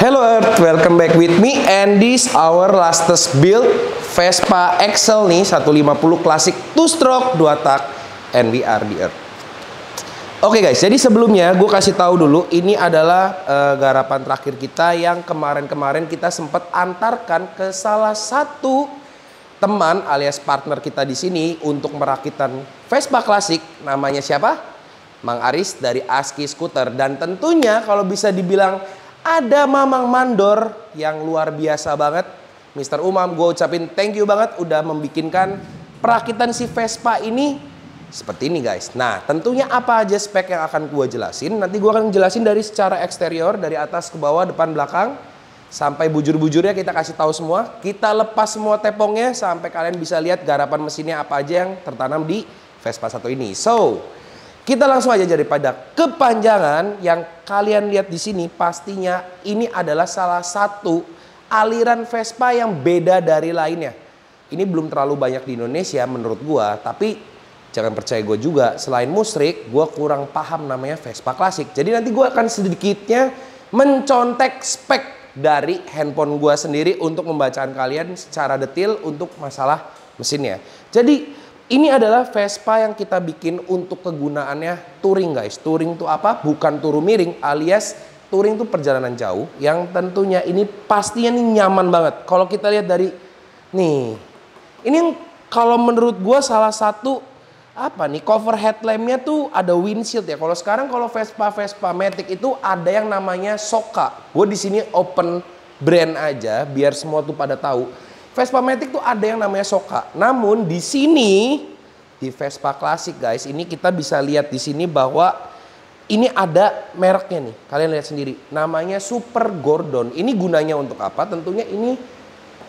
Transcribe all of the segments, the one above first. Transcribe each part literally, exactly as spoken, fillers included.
Hello Earth, welcome back with me, and this our latest build Vespa Excel nih seratus lima puluh klasik two stroke dua tak N V R D R. Oke guys, jadi sebelumnya gue kasih tahu dulu, ini adalah uh, garapan terakhir kita yang kemarin-kemarin kita sempat antarkan ke salah satu teman alias partner kita di sini untuk merakitan Vespa klasik. Namanya siapa? Mang Aris dari Aski Scooter, dan tentunya kalau bisa dibilang ada Mamang Mandor yang luar biasa banget. Mister Umam, gue ucapin thank you banget udah membikinkan perakitan si Vespa ini seperti ini guys. Nah, tentunya apa aja spek yang akan gue jelasin. Nanti gue akan jelasin dari secara eksterior, dari atas ke bawah, depan belakang, sampai bujur-bujurnya kita kasih tahu semua. Kita lepas semua tepongnya sampai kalian bisa lihat garapan mesinnya apa aja yang tertanam di Vespa satu ini. So, kita langsung aja daripada kepanjangan. Yang kalian lihat di sini pastinya ini adalah salah satu aliran Vespa yang beda dari lainnya. Ini belum terlalu banyak di Indonesia menurut gua, tapi jangan percaya gua juga, selain musrik gua kurang paham namanya Vespa klasik. Jadi nanti gua akan sedikitnya mencontek spek dari handphone gua sendiri untuk membacaan kalian secara detail untuk masalah mesinnya. Jadi ini adalah Vespa yang kita bikin untuk kegunaannya touring guys. Touring itu apa? Bukan turu miring, alias touring itu perjalanan jauh. Yang tentunya ini pastinya nih nyaman banget. Kalau kita lihat dari nih, ini yang kalau menurut gue salah satu apa nih, cover headlampnya tuh ada windshield ya. Kalau sekarang kalau Vespa Vespa Matic itu ada yang namanya soka. Gue di sini open brand aja biar semua tuh pada tahu. Vespa Matic tuh ada yang namanya soka. Namun di sini di Vespa klasik guys, ini kita bisa lihat di sini bahwa ini ada mereknya nih. Kalian lihat sendiri, namanya Super Gordon. Ini gunanya untuk apa? Tentunya ini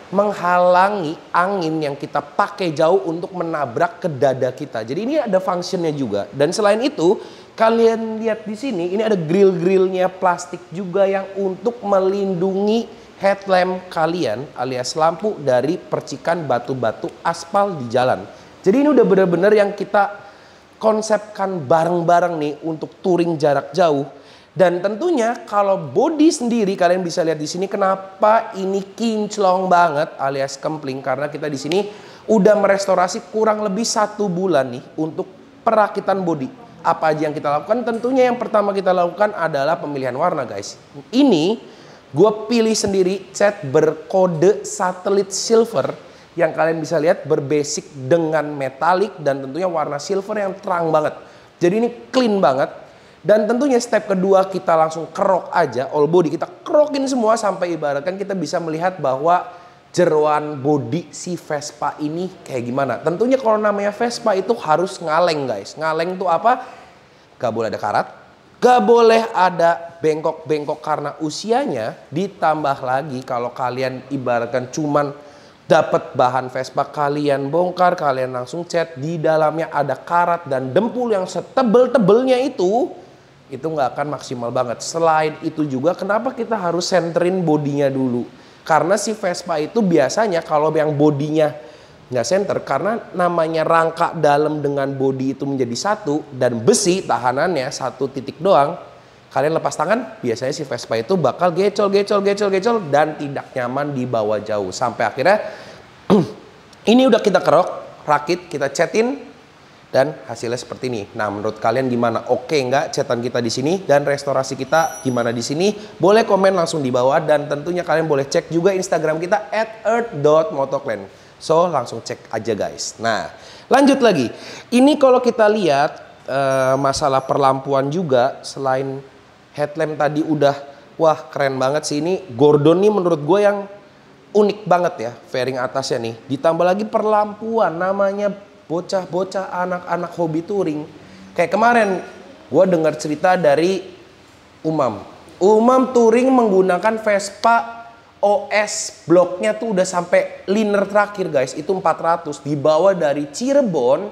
menghalangi angin yang kita pakai jauh untuk menabrak ke dada kita. Jadi ini ada fungsinya juga. Dan selain itu, kalian lihat di sini ini ada grill-grillnya plastik juga yang untuk melindungi headlamp kalian alias lampu dari percikan batu-batu aspal di jalan. Jadi ini udah bener-bener yang kita konsepkan bareng-bareng nih untuk touring jarak jauh. Dan tentunya kalau body sendiri kalian bisa lihat di sini kenapa ini kinclong banget alias kempling, karena kita di sini udah merestorasi kurang lebih satu bulan nih untuk perakitan body. Apa aja yang kita lakukan? Tentunya yang pertama kita lakukan adalah pemilihan warna guys. Ini gue pilih sendiri cat berkode Satellite Silver yang kalian bisa lihat berbasic dengan metalik dan tentunya warna silver yang terang banget. Jadi ini clean banget. Dan tentunya step kedua kita langsung kerok aja all body. Kita kerokin semua sampai ibaratkan kita bisa melihat bahwa jeroan body si Vespa ini kayak gimana. Tentunya kalau namanya Vespa itu harus ngaleng guys. Ngaleng tuh apa? Gak boleh ada karat. Gak boleh ada bengkok-bengkok karena usianya. Ditambah lagi kalau kalian ibaratkan cuman dapat bahan Vespa, kalian bongkar, kalian langsung cat, di dalamnya ada karat dan dempul yang setebel-tebelnya itu, itu nggak akan maksimal banget. Selain itu juga kenapa kita harus senterin bodinya dulu, karena si Vespa itu biasanya kalau yang bodinya nggak center, karena namanya rangka dalam dengan body itu menjadi satu dan besi tahanannya satu titik doang, kalian lepas tangan biasanya si Vespa itu bakal gecol gecol gecol gecol dan tidak nyaman dibawa jauh. Sampai akhirnya ini udah kita kerok, rakit, kita cetin dan hasilnya seperti ini. Nah, menurut kalian gimana? Oke nggak cetan kita di sini dan restorasi kita gimana di sini? Boleh komen langsung di bawah, dan tentunya kalian boleh cek juga Instagram kita at earth dot motoclan. So, langsung cek aja guys. Nah, lanjut lagi. Ini kalau kita lihat e, masalah perlampuan juga, selain headlamp tadi udah, wah keren banget sih ini. Gordon nih menurut gue yang unik banget ya, fairing atasnya nih. Ditambah lagi perlampuan, namanya bocah-bocah anak-anak hobi touring. Kayak kemarin gue dengar cerita dari Umam. Umam touring menggunakan Vespa O S bloknya tuh udah sampai liner terakhir guys, itu empat ratus, dibawa dari Cirebon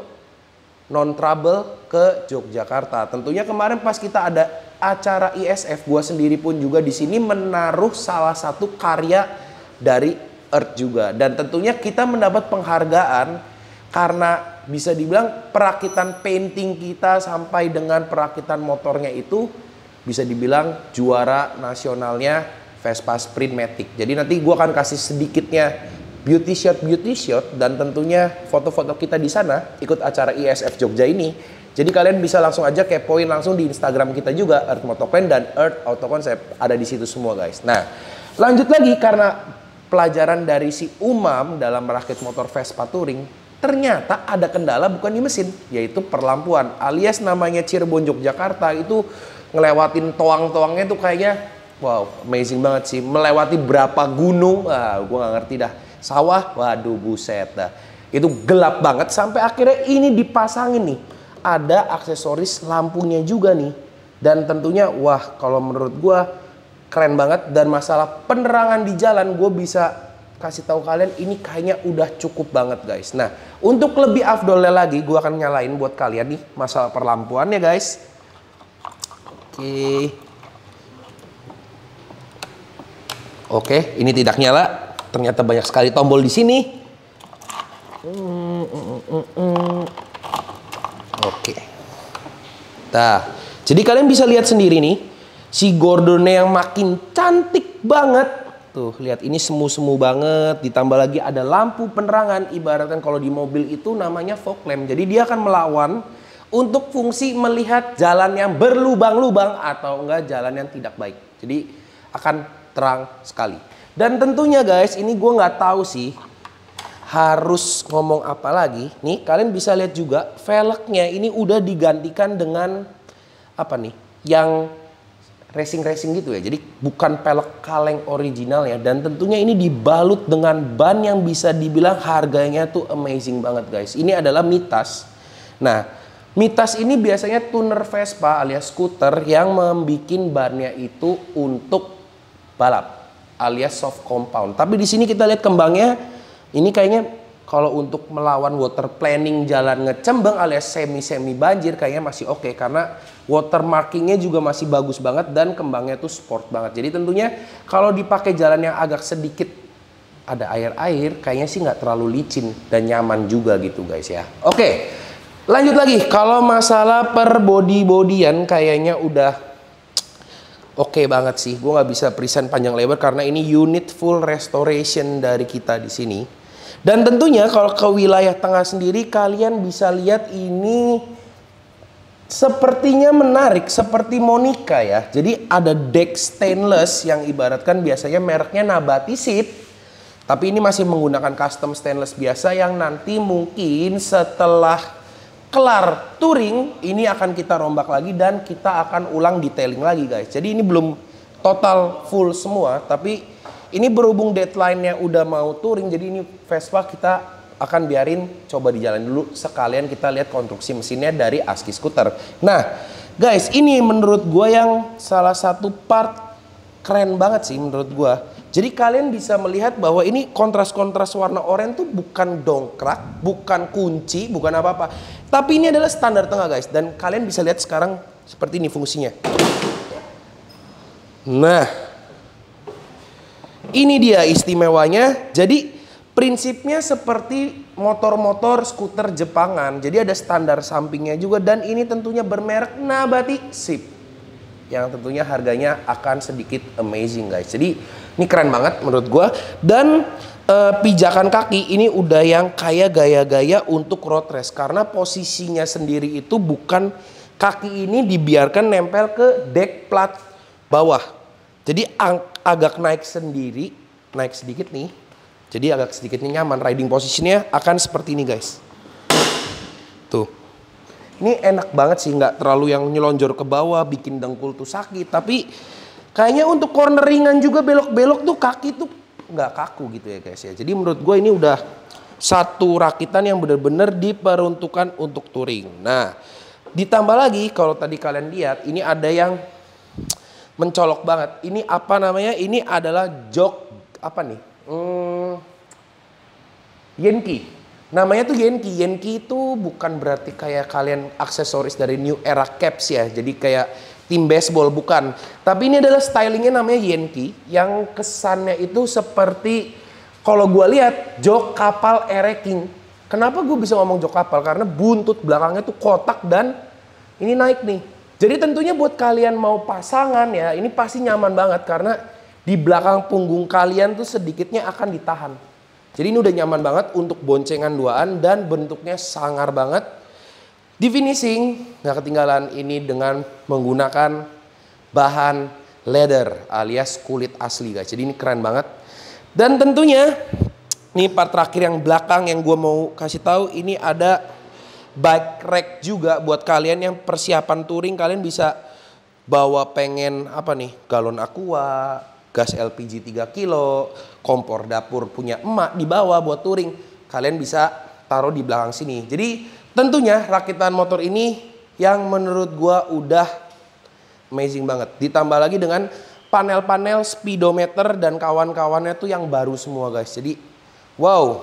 non trouble ke Yogyakarta. Tentunya kemarin pas kita ada acara I S F, gua sendiri pun juga di sini menaruh salah satu karya dari Earth juga. Dan tentunya kita mendapat penghargaan karena bisa dibilang perakitan painting kita sampai dengan perakitan motornya itu bisa dibilang juara nasionalnya Vespa Sprint Matic. Jadi nanti gue akan kasih sedikitnya beauty shot, beauty shot dan tentunya foto-foto kita di sana ikut acara I S F Jogja ini. Jadi kalian bisa langsung aja kepoin langsung di Instagram kita juga, Earth Motoclan dan Earth Autoconcept, ada di situ semua guys. Nah, lanjut lagi karena pelajaran dari si Umam dalam merakit motor Vespa Touring, ternyata ada kendala bukan di mesin, yaitu perlampuan. Alias namanya Cirebon Yogyakarta itu ngelewatin toang-toangnya tuh kayaknya wow, amazing banget sih. Melewati berapa gunung, ah, gua gak ngerti dah. Sawah, waduh buset dah. Itu gelap banget sampai akhirnya ini dipasangin nih. Ada aksesoris lampunya juga nih, dan tentunya wah kalau menurut gue keren banget. Dan masalah penerangan di jalan gue bisa kasih tahu kalian ini kayaknya udah cukup banget guys. Nah untuk lebih afdolnya lagi gue akan nyalain buat kalian nih masalah perlampuannya guys. Oke, oke ini tidak nyala, ternyata banyak sekali tombol di sini. Hmm, mm, mm, mm. Oke, nah jadi kalian bisa lihat sendiri nih si Gordonnya yang makin cantik banget tuh, lihat ini semu-semu banget, ditambah lagi ada lampu penerangan. Ibaratkan kalau di mobil itu namanya fog lamp, jadi dia akan melawan untuk fungsi melihat jalan yang berlubang-lubang atau enggak jalan yang tidak baik, jadi akan terang sekali. Dan tentunya guys ini gue nggak tahu sih harus ngomong apa lagi. Nih kalian bisa lihat juga velgnya ini udah digantikan dengan apa nih yang racing-racing gitu ya. Jadi bukan pelek kaleng original ya. Dan tentunya ini dibalut dengan ban yang bisa dibilang harganya tuh amazing banget guys. Ini adalah Mitas. Nah Mitas ini biasanya tuner Vespa alias scooter yang membuat bannya itu untuk balap alias soft compound. Tapi di sini kita lihat kembangnya. Ini kayaknya kalau untuk melawan water planning jalan ngecembeng alias semi-semi banjir kayaknya masih oke. Karena water markingnya juga masih bagus banget dan kembangnya tuh sport banget. Jadi tentunya kalau dipakai jalan yang agak sedikit ada air-air kayaknya sih nggak terlalu licin dan nyaman juga gitu guys ya. Oke lanjut lagi kalau masalah perbody-bodyan kayaknya udah oke banget sih. Gue nggak bisa present panjang lebar karena ini unit full restoration dari kita di sini. Dan tentunya kalau ke wilayah tengah sendiri kalian bisa lihat ini sepertinya menarik seperti Monica ya. Jadi ada deck stainless yang ibaratkan biasanya mereknya Nabati S I P. Tapi ini masih menggunakan custom stainless biasa yang nanti mungkin setelah kelar touring ini akan kita rombak lagi dan kita akan ulang detailing lagi guys. Jadi ini belum total full semua, tapi ini berhubung deadline-nya udah mau touring, jadi ini Vespa kita akan biarin coba di jalan dulu sekalian kita lihat konstruksi mesinnya dari Aski Scooter. Nah guys ini menurut gue yang salah satu part keren banget sih menurut gue. Jadi kalian bisa melihat bahwa ini kontras-kontras warna oranye tuh bukan dongkrak, bukan kunci, bukan apa-apa. Tapi ini adalah standar tengah guys. Dan kalian bisa lihat sekarang seperti ini fungsinya. Nah. Ini dia istimewanya. Jadi prinsipnya seperti motor-motor skuter Jepangan. Jadi ada standar sampingnya juga. Dan ini tentunya bermerek Nabati S I P. Yang tentunya harganya akan sedikit amazing guys. Jadi ini keren banget menurut gua. Dan Uh, pijakan kaki ini udah yang kayak gaya-gaya untuk road race karena posisinya sendiri itu bukan kaki ini dibiarkan nempel ke deck plat bawah, jadi agak naik sendiri, naik sedikit nih, jadi agak sedikit nyaman. Riding posisinya akan seperti ini guys tuh, ini enak banget sih, nggak terlalu yang nyelonjor ke bawah bikin dengkul tuh sakit, tapi kayaknya untuk corneringan juga belok-belok tuh kaki tuh nggak kaku gitu ya guys ya. Jadi menurut gue ini udah satu rakitan yang bener-bener diperuntukkan untuk touring. Nah ditambah lagi kalau tadi kalian lihat ini ada yang mencolok banget. Ini apa namanya? Ini adalah jok apa nih? Hmm, Yankee. Namanya tuh Yankee. Yankee itu bukan berarti kayak kalian aksesoris dari New Era Caps ya. Jadi kayak tim baseball bukan, tapi ini adalah stylingnya namanya Yankee yang kesannya itu seperti Kalau gue lihat jok kapal R X King. Kenapa gue bisa ngomong jok kapal? Karena buntut belakangnya tuh kotak dan ini naik nih. Jadi tentunya buat kalian mau pasangan ya, ini pasti nyaman banget karena di belakang punggung kalian tuh sedikitnya akan ditahan. Jadi ini udah nyaman banget untuk boncengan duaan dan bentuknya sangar banget. Di finishing nggak ketinggalan ini dengan menggunakan bahan leather alias kulit asli guys. Jadi ini keren banget. Dan tentunya ini part terakhir yang belakang yang gue mau kasih tahu, ini ada bike rack juga buat kalian yang persiapan touring. Kalian bisa bawa pengen apa nih, galon aqua, gas L P G tiga kilo, kompor dapur punya emak dibawa buat touring, kalian bisa taruh di belakang sini. Jadi tentunya rakitan motor ini yang menurut gua udah amazing banget. Ditambah lagi dengan panel-panel speedometer dan kawan-kawannya tuh yang baru semua guys. Jadi wow,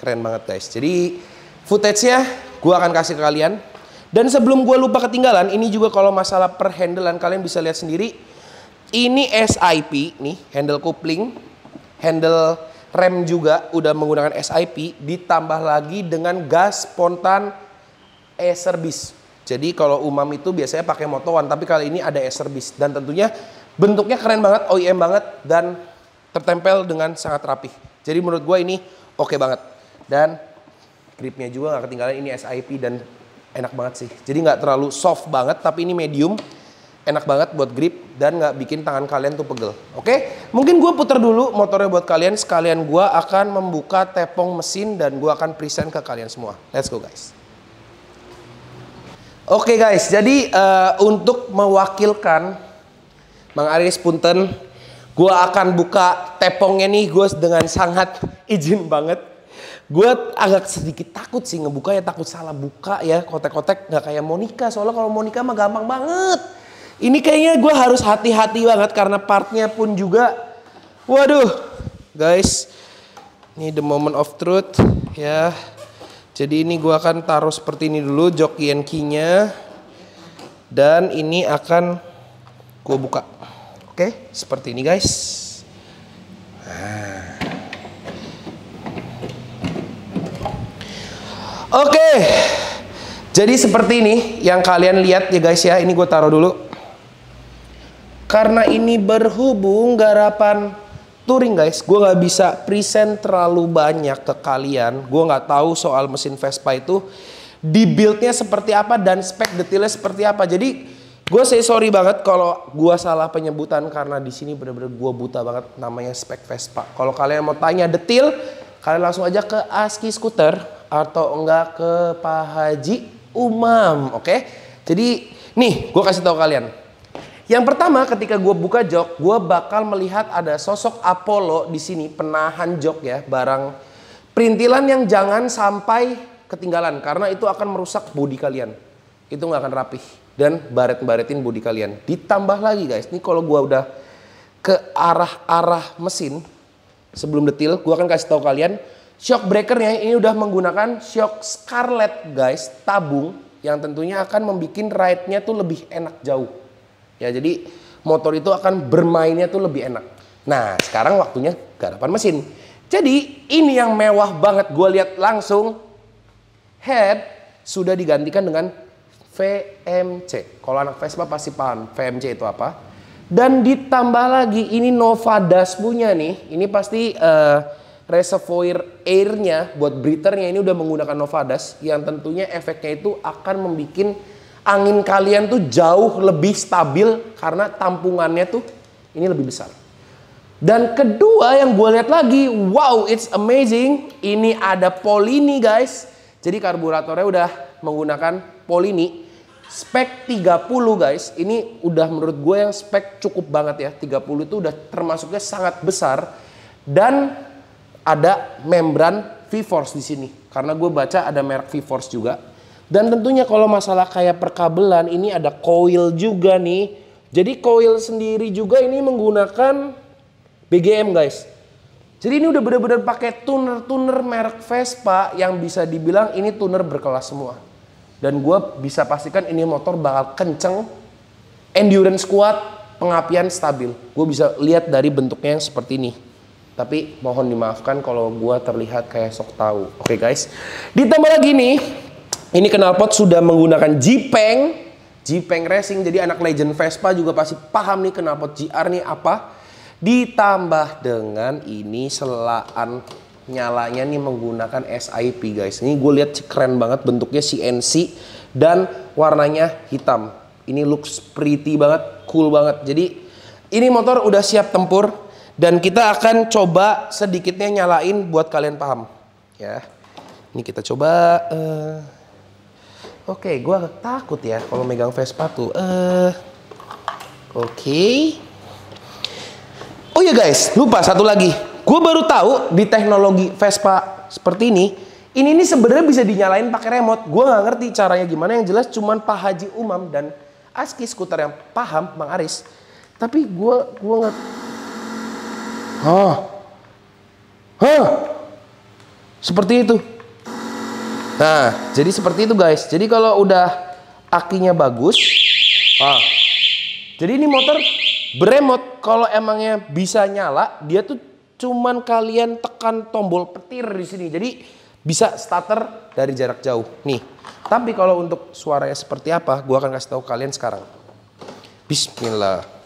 keren banget guys. Jadi footage-nya gua akan kasih ke kalian. Dan sebelum gua lupa ketinggalan, ini juga kalau masalah perhandelan kalian bisa lihat sendiri. Ini S I P nih, handle kopling, handle rem juga udah menggunakan S I P, ditambah lagi dengan gas spontan e-service. Jadi kalau Umam itu biasanya pakai motowan, tapi kali ini ada e-service dan tentunya bentuknya keren banget, O E M banget dan tertempel dengan sangat rapih. Jadi menurut gue ini oke banget. Dan gripnya juga nggak ketinggalan, ini S I P dan enak banget sih. Jadi nggak terlalu soft banget, tapi ini medium. Enak banget buat grip dan nggak bikin tangan kalian tuh pegel. Oke, mungkin gue puter dulu motornya buat kalian. Sekalian gue akan membuka tepong mesin dan gue akan present ke kalian semua. Let's go guys. Oke guys, jadi uh, untuk mewakilkan Mang Aris punten, gue akan buka tepongnya nih gue dengan sangat izin banget. Gue agak sedikit takut sih ngebuka ya, takut salah buka ya, kotek-kotek nggak kayak Monica. Soalnya kalau Monica mah gampang banget. Ini kayaknya gue harus hati-hati banget karena partnya pun juga. Waduh guys, ini the moment of truth ya. Jadi ini gue akan taruh seperti ini dulu jok Yankee-nya. Dan ini akan gue buka. Oke, seperti ini guys. Nah. Oke, jadi seperti ini yang kalian lihat ya guys ya. Ini gue taruh dulu. Karena ini berhubung garapan touring guys, gue nggak bisa present terlalu banyak ke kalian. Gue nggak tahu soal mesin Vespa itu di build-nya seperti apa dan spek detailnya seperti apa. Jadi gue say sorry banget kalau gue salah penyebutan karena di sini bener-bener gue buta banget namanya spek Vespa. Kalau kalian mau tanya detail, kalian langsung aja ke Aski Scooter atau enggak ke Pak Haji Umam, oke? Jadi nih gue kasih tahu kalian. Yang pertama, ketika gue buka jok, gue bakal melihat ada sosok Apollo di sini, penahan jok ya, barang perintilan yang jangan sampai ketinggalan karena itu akan merusak bodi kalian. Itu nggak akan rapih dan baret-baretin bodi kalian. Ditambah lagi guys, ini kalau gue udah ke arah-arah mesin sebelum detail, gue akan kasih tahu kalian shock breakernya ini udah menggunakan shock Scarlet guys, tabung yang tentunya akan membuat ride-nya tuh lebih enak jauh. Ya jadi motor itu akan bermainnya tuh lebih enak. Nah sekarang waktunya garapan mesin. Jadi ini yang mewah banget gue lihat langsung. Head sudah digantikan dengan V M C. Kalau anak Vespa pasti paham V M C itu apa. Dan ditambah lagi ini Nova Das punya nih. Ini pasti uh, reservoir airnya buat breathernya ini udah menggunakan Nova Das. Yang tentunya efeknya itu akan membuat angin kalian tuh jauh lebih stabil karena tampungannya tuh ini lebih besar. Dan kedua yang gue lihat lagi, wow it's amazing, ini ada Polini guys. Jadi karburatornya udah menggunakan Polini spek tiga puluh guys. Ini udah menurut gue yang spek cukup banget ya, tiga puluh itu udah termasuknya sangat besar. Dan ada membran V Force di sini karena gue baca ada merek V Force juga. Dan tentunya kalau masalah kayak perkabelan ini ada coil juga nih. Jadi coil sendiri juga ini menggunakan B G M guys. Jadi ini udah bener-bener pakai tuner-tuner merek Vespa yang bisa dibilang ini tuner berkelas semua. Dan gue bisa pastikan ini motor bakal kenceng, endurance kuat, pengapian stabil. Gue bisa lihat dari bentuknya yang seperti ini. Tapi mohon dimaafkan kalau gua terlihat kayak sok tahu. Oke okay, guys. Ditambah lagi nih, ini knalpot sudah menggunakan Jeepeng, Jeepeng Racing. Jadi anak legend Vespa juga pasti paham nih knalpot G R nih apa. Ditambah dengan ini selaan nyalanya nih menggunakan S I P guys. Ini gue lihat keren banget bentuknya C N C dan warnanya hitam. Ini looks pretty banget, cool banget. Jadi ini motor udah siap tempur. Dan kita akan coba sedikitnya nyalain buat kalian paham ya. Ini kita coba. Uh, Oke, okay, gue takut ya kalau megang Vespa tuh. Uh, Oke. Okay. Oh ya guys, lupa satu lagi. Gue baru tahu di teknologi Vespa seperti ini. Ini ini sebenarnya bisa dinyalain pakai remote. Gue nggak ngerti caranya gimana. Yang jelas cuman Pak Haji Umam dan Aski Scooter yang paham, Mang Aris. Tapi gue gue nggak. Hah, hah, seperti itu. Nah, jadi seperti itu guys. Jadi kalau udah akinya bagus, ah, jadi ini motor beremot. Kalau emangnya bisa nyala, dia tuh cuman kalian tekan tombol petir di sini. Jadi bisa starter dari jarak jauh nih. Tapi kalau untuk suaranya seperti apa, gua akan kasih tahu kalian sekarang. Bismillah.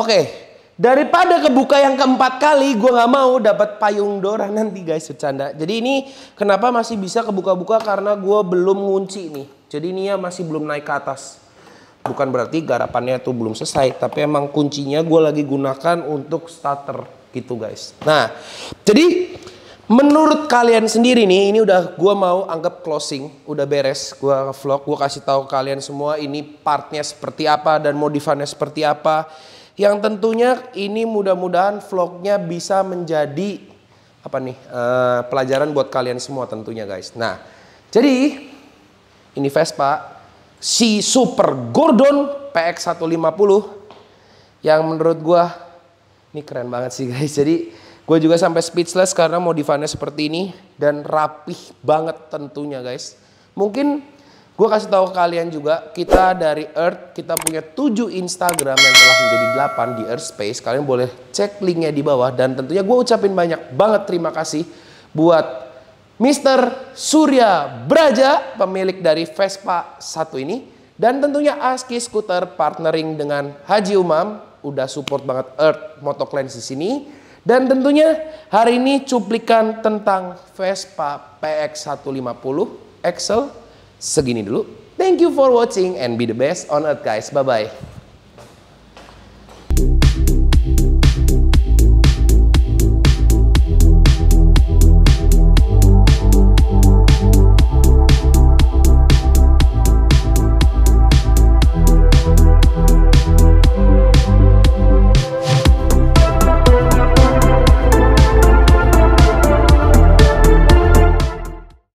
Oke, daripada kebuka yang keempat kali, gue gak mau dapat payung Dora nanti guys, bercanda. Jadi ini kenapa masih bisa kebuka-buka karena gue belum ngunci nih. Jadi ini ya masih belum naik ke atas. Bukan berarti garapannya tuh belum selesai, tapi emang kuncinya gue lagi gunakan untuk starter gitu guys. Nah, jadi menurut kalian sendiri nih, ini udah gue mau anggap closing, udah beres. Gue vlog, gue kasih tahu kalian semua ini partnya seperti apa dan modifannya seperti apa. Yang tentunya ini mudah-mudahan vlognya bisa menjadi apa nih uh, pelajaran buat kalian semua tentunya guys. Nah, jadi ini Vespa si Super Gordon P X seratus lima puluh yang menurut gua ini keren banget sih guys. Jadi gua juga sampai speechless karena modifannya seperti ini dan rapih banget tentunya guys. Mungkin gue kasih tahu kalian juga, kita dari Earth, kita punya tujuh Instagram yang telah menjadi delapan di Earth Space. Kalian boleh cek linknya di bawah. Dan tentunya gue ucapin banyak banget terima kasih buat Mister Surya Braja, pemilik dari Vespa satu ini. Dan tentunya Aski Scooter partnering dengan Haji Umam. Udah support banget Earth Motoclan di sini. Dan tentunya hari ini cuplikan tentang Vespa P X seratus lima puluh Excel. Segini dulu. Thank you for watching and be the best on Earth guys. Bye-bye.